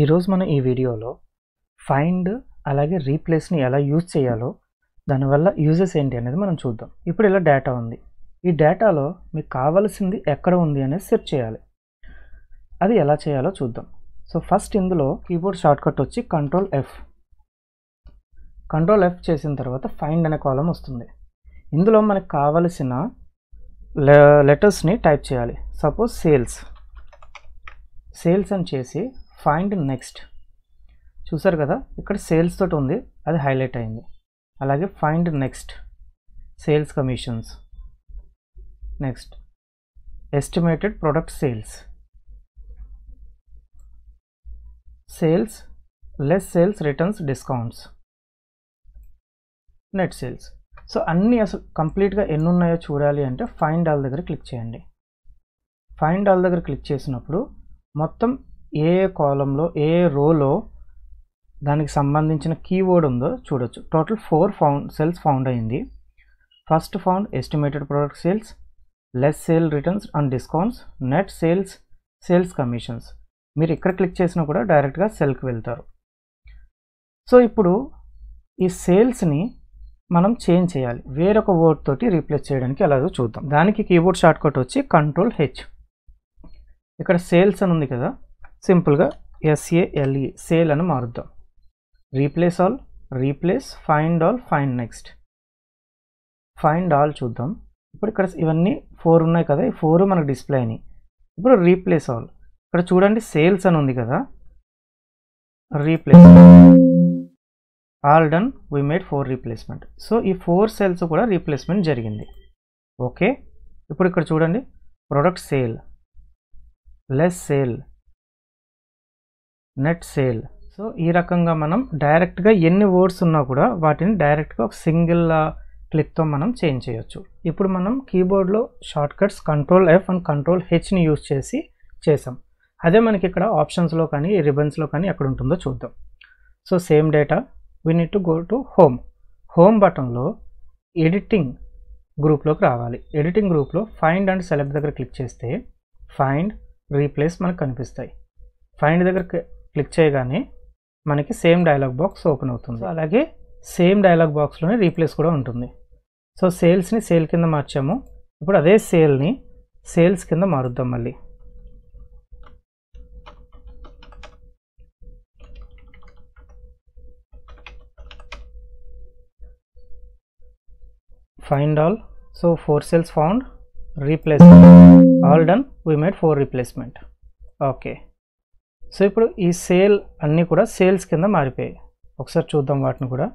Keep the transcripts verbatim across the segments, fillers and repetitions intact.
ఈరోజు మనం ఈ వీడియోలో ఫైండ్ అలాగే రీప్లేస్ని ఎలా యూజ్ చేయాలో, దానివల్ల యూజెస్ ఏంటి అనేది మనం చూద్దాం. ఇప్పుడు ఇలా డేటా ఉంది. ఈ డేటాలో మీకు కావాల్సింది ఎక్కడ ఉంది అనేది సెర్చ్ చేయాలి. అది ఎలా చేయాలో చూద్దాం. సో ఫస్ట్ ఇందులో కీబోర్డ్ షార్ట్కట్ వచ్చి కంట్రోల్ ఎఫ్. కంట్రోల్ ఎఫ్ చేసిన తర్వాత ఫైండ్ అనే కాలం వస్తుంది. ఇందులో మనకు కావలసిన లెటర్స్ని టైప్ చేయాలి. సపోజ్ సేల్స్ సేల్స్ అని చేసి ఫైండ్ నెక్స్ట్. చూసారు కదా, ఇక్కడ సేల్స్ తోటి ఉంది, అది హైలైట్ అయింది. అలాగే find next sales commissions, next estimated product sales, sales less sales returns discounts, net sales. So అన్నీ అసలు కంప్లీట్గా ఎన్ని ఉన్నాయో చూడాలి అంటే ఫైండ్ ఆల్ దగ్గర క్లిక్ చేయండి. ఫైండ్ ఆల్ దగ్గర క్లిక్ చేసినప్పుడు మొత్తం ఏ కాలంలో ఏ రోలో దానికి సంబంధించిన కీవర్డ్ ఉందో చూడొచ్చు. Total four found sales found అయింది. First found estimated product sales, less sale returns and discounts, net sales, sales commissions. మీరు ఇక్కడ క్లిక్ చేసినా కూడా డైరెక్ట్గా సెల్కి వెళ్తారు. సో ఇప్పుడు ఈ సేల్స్ని మనం చేంజ్ చేయాలి, వేరొక వర్డ్ తోటి రీప్లేస్ చేయడానికి ఎలాగో చూద్దాం. దానికి కీబోర్డ్ షార్ట్కట్ వచ్చి కంట్రోల్ హెచ్. ఇక్కడ సేల్స్ అని ఉంది కదా, సింపుల్గా ఎస్ఏఎల్ఈ సేల్ అని మారుద్దాం. Replace all, replace, find all, find next. Find all చూద్దాం. ఇప్పుడు ఇక్కడ ఇవన్నీ ఫోర్ ఉన్నాయి కదా, ఈ ఫోర్ మనకు డిస్ప్లే అయినాయి. ఇప్పుడు రీప్లేస్ ఆల్, ఇక్కడ చూడండి సేల్స్ అని ఉంది కదా, replace all done, we made four replacement. So ఈ ఫోర్ సేల్స్ కూడా రీప్లేస్మెంట్ జరిగింది. ఓకే, ఇప్పుడు ఇక్కడ చూడండి product sale, less sale, net sale. So ఈ రకంగా మనం డైరెక్ట్గా ఎన్ని వర్డ్స్ ఉన్నా కూడా వాటిని డైరెక్ట్గా ఒక సింగిల్ క్లిక్తో మనం చేంజ్ చేయొచ్చు. ఇప్పుడు మనం కీబోర్డ్లో shortcuts control F and control హెచ్ని యూజ్ చేసి చేసాం. అదే మనకి ఇక్కడ ఆప్షన్స్లో కానీ రిబన్స్లో కానీ ఎక్కడ ఉంటుందో చూద్దాం. So same data, we need to go to home. Home బటన్లో ఎడిటింగ్ గ్రూప్లోకి రావాలి. ఎడిటింగ్ గ్రూప్లో ఫైండ్ అండ్ సెలెక్ట్ దగ్గర క్లిక్ చేస్తే ఫైండ్, రీప్లేస్ మనకు కనిపిస్తాయి. ఫైండ్ దగ్గర క్లిక్ చేయగానే మనకి సేమ్ డైలాగ్ బాక్స్ ఓపెన్ అవుతుంది. అలాగే సేమ్ డైలాగ్ బాక్స్లోనే రీప్లేస్ కూడా ఉంటుంది. సో సేల్స్ని సేల్ కింద మార్చాము, ఇప్పుడు అదే సేల్ని సేల్స్ కింద మారుద్దాం. మళ్ళీ find all, so four sales found, replace all done, we made four replacement. Okay, so ఇప్పుడు ఈ సేల్ అన్నీ కూడా సేల్స్ కింద మారిపోయాయి. ఒకసారి చూద్దాం వాటిని కూడా.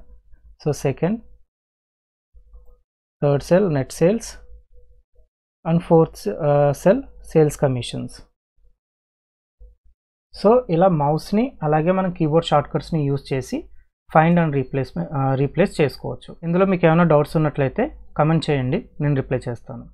So second, third cell net sales and fourth cell sales commissions. So ఇలా మౌస్ని అలాగే మనం కీబోర్డ్ షార్ట్కట్స్ని యూజ్ చేసి ఫైండ్ అండ్ రీప్లేస్మెంట్ రీప్లేస్ చేసుకోవచ్చు. ఇందులో మీకు ఏమైనా డౌట్స్ ఉన్నట్లయితే కమెంట్ చేయండి, నేను రిప్లై చేస్తాను.